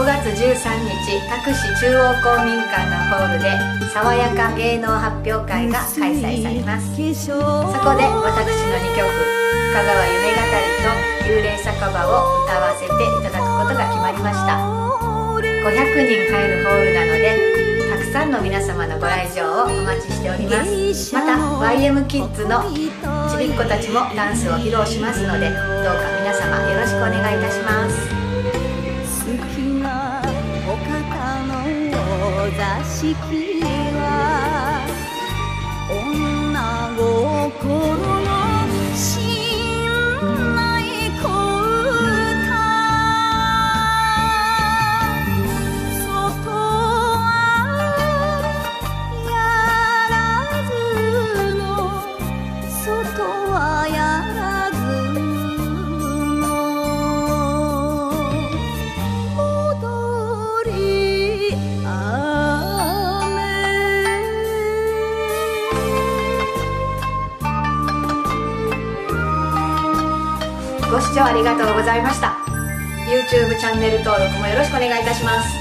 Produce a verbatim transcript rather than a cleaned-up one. ごがつじゅうさんにち多久市中央公民館のホールで爽やか芸能発表会が開催されます。そこで私のにきょく「香川夢語り」と「幽霊酒場」を歌わせていただくことが決まりました。ごひゃくにん入るホールなのでたくさんの皆様のご来場をお待ちしております。また ワイエム キッズのちびっ子たちもダンスを披露しますので、どうか皆様よろしくお願いいたします。座敷は女心の新内小唄、外はやらずの、外はやらずの踊りあご視聴ありがとうございました。 YouTube チャンネル登録もよろしくお願いいたします。